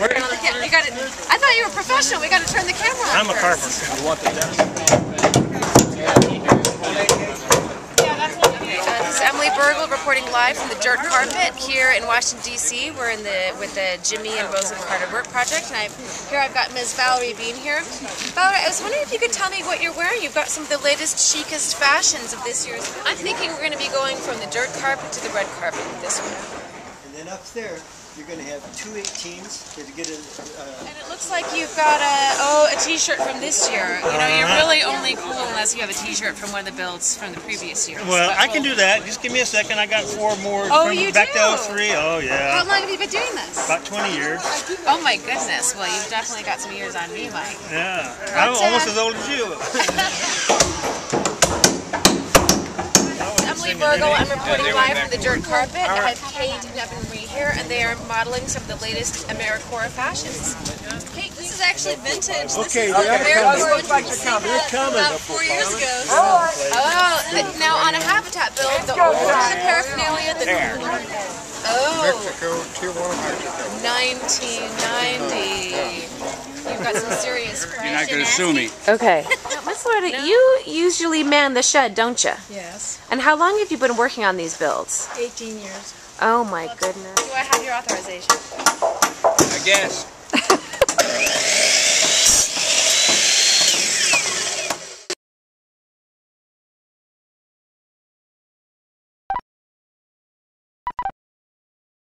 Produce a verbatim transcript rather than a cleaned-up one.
We're gonna, we're we gotta, I thought you were professional. We got to turn the camera on. I'm a first. carver. You want the uh, This is Emily Bergl reporting live from the dirt carpet here in Washington, D C We're in the with the Jimmy and Rosalynn Carter Work Project, and I've, here I've got Miz Valerie Bean here. Valerie, I was wondering if you could tell me what you're wearing. You've got some of the latest, chicest fashions of this year's. I'm thinking we're going to be going from the dirt carpet to the red carpet this week. And then upstairs, you're going to have two eighteens to get a, uh, and it looks like you've got a oh a t-shirt from this year. You know, you're really only cool unless you have a t-shirt from one of the builds from the previous year. Well, but I can do that. Just give me a second. I got four more. Oh, from you back do? To oh three. Oh, yeah. How long have you been doing this? About twenty years. Oh, my goodness. Well, you've definitely got some years on me, Mike. Yeah. But, I'm almost uh, as old as you. Virgo, I'm reporting live from the dirt carpet. I have Kate Nevin here, and they are modeling some of the latest AmeriCorps fashions. Kate, this is actually vintage. This okay, is yeah, AmeriCorps vintage. About four years ago. Oh, oh now on a habitat build, the old the paraphernalia, the oh, nineteen ninety. You've got some serious questions. You're not going to sue me. Okay. Florida, no. You usually man the shed, don't you? Yes. And how long have you been working on these builds? eighteen years. Oh my goodness. Do I have your authorization? I guess.